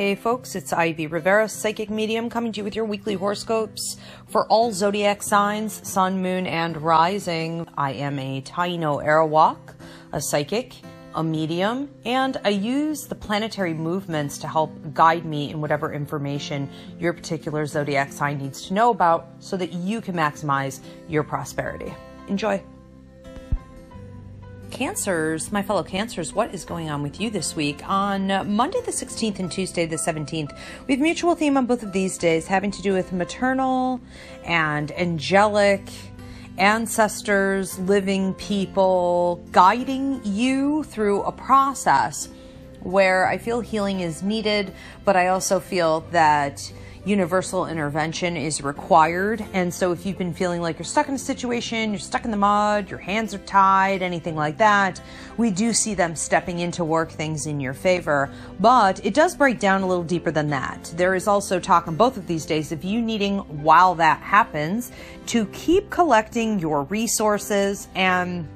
Hey folks, it's Ivy Rivera, psychic medium, coming to you with your weekly horoscopes for all zodiac signs, sun, moon, and rising. I am a Taino Arawak, a psychic, a medium, and I use the planetary movements to help guide me in whatever information your particular zodiac sign needs to know about so that you can maximize your prosperity. Enjoy. Cancers, my fellow Cancers, what is going on with you this week? On Monday the 16th and Tuesday the 17th, we have a mutual theme on both of these days having to do with maternal and angelic ancestors, living people, guiding you through a process where I feel healing is needed, but I also feel that universal intervention is required. And so if you've been feeling like you're stuck in a situation, you're stuck in the mud, your hands are tied, anything like that, we do see them stepping in to work things in your favor. But it does break down a little deeper than that. There is also talk on both of these days of you needing, while that happens, to keep collecting your resources and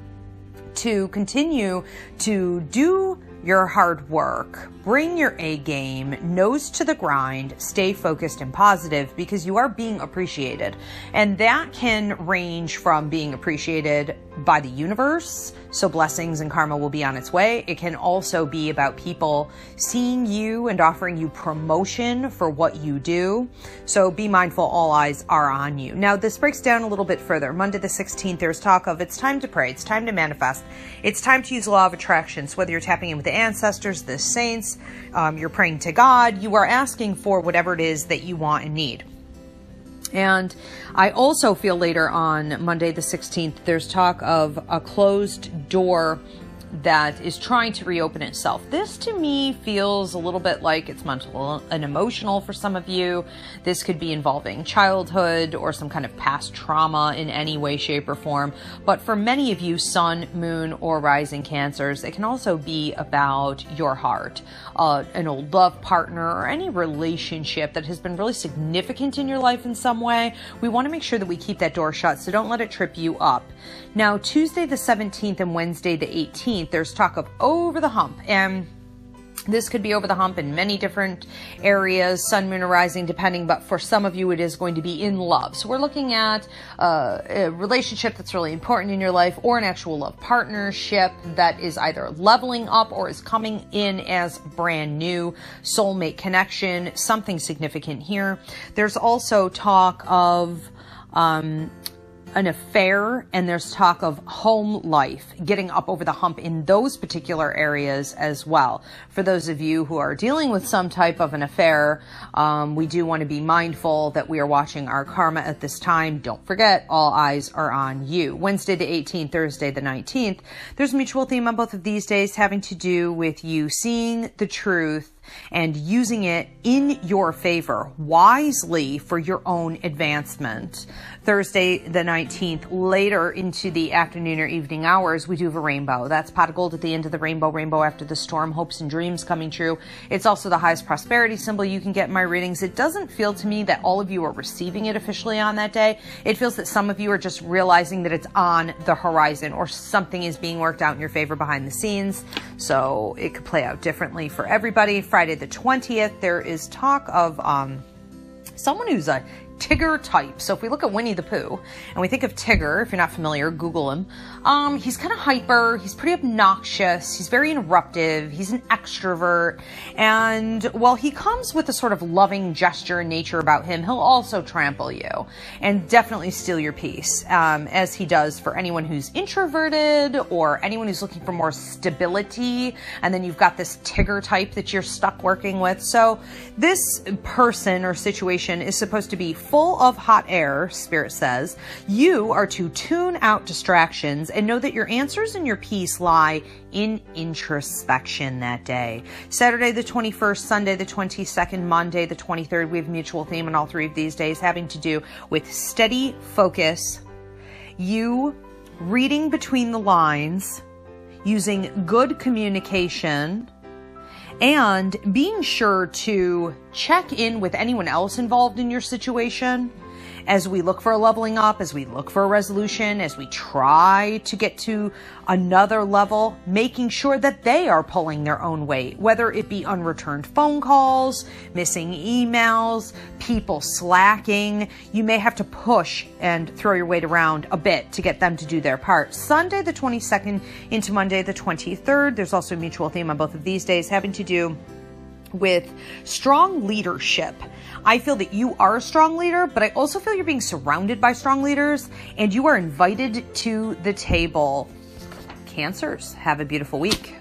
to continue to do your hard work, bring your A game, nose to the grind, stay focused and positive, because you are being appreciated. And that can range from being appreciated by the universe, so blessings and karma will be on its way. It can also be about people seeing you and offering you promotion for what you do. So be mindful, all eyes are on you. Now this breaks down a little bit further. Monday the 16th, there's talk of it's time to pray, it's time to manifest, it's time to use law of attraction. So whether you're tapping in with the ancestors, the saints, you're praying to God, you are asking for whatever it is that you want and need. And I also feel later on Monday the 16th, there's talk of a closed door that is trying to reopen itself. This to me feels a little bit like it's mental and emotional for some of you. This could be involving childhood or some kind of past trauma in any way, shape, or form. But for many of you, sun, moon, or rising Cancers, it can also be about your heart, an old love partner, or any relationship that has been really significant in your life in some way. We want to make sure that we keep that door shut, so don't let it trip you up. Now, Tuesday the 17th and Wednesday the 18th, there's talk of over the hump, and this could be over the hump in many different areas, sun, moon, or rising, depending, but for some of you it is going to be in love. So we're looking at a relationship that's really important in your life, or an actual love partnership that is either leveling up or is coming in as brand new, soulmate connection, something significant here. There's also talk of an affair, and there's talk of home life, getting up over the hump in those particular areas as well. For those of you who are dealing with some type of an affair, we do want to be mindful that we are watching our karma at this time. Don't forget, all eyes are on you. Wednesday the 18th, Thursday the 19th, there's a mutual theme on both of these days having to do with you seeing the truth and using it in your favor wisely for your own advancement. Thursday the 19th, later into the afternoon or evening hours, we do have a rainbow. That's pot of gold at the end of the rainbow, rainbow after the storm, hopes and dreams coming true. It's also the highest prosperity symbol you can get in my readings. It doesn't feel to me that all of you are receiving it officially on that day. It feels that some of you are just realizing that it's on the horizon, or something is being worked out in your favor behind the scenes. So it could play out differently for everybody. Friday the 20th, there is talk of someone who's a Tigger type. So if we look at Winnie the Pooh and we think of Tigger, if you're not familiar, Google him. He's kind of hyper. He's pretty obnoxious. He's very interruptive. He's an extrovert. And while he comes with a sort of loving gesture in nature about him, he'll also trample you and definitely steal your peace, as he does for anyone who's introverted or anyone who's looking for more stability. And then you've got this Tigger type that you're stuck working with. So this person or situation is supposed to be full of hot air, Spirit says. You are to tune out distractions and know that your answers and your peace lie in introspection that day. Saturday the 21st, Sunday the 22nd, Monday the 23rd, we have a mutual theme on all three of these days having to do with steady focus, you reading between the lines, using good communication, and being sure to check in with anyone else involved in your situation as we look for a leveling up, as we look for a resolution, as we try to get to another level, making sure that they are pulling their own weight, whether it be unreturned phone calls, missing emails, people slacking. You may have to push and throw your weight around a bit to get them to do their part. Sunday the 22nd into Monday the 23rd, there's also a mutual theme on both of these days having to do with strong leadership. I feel that you are a strong leader, but I also feel you're being surrounded by strong leaders and you are invited to the table. Cancers, have a beautiful week.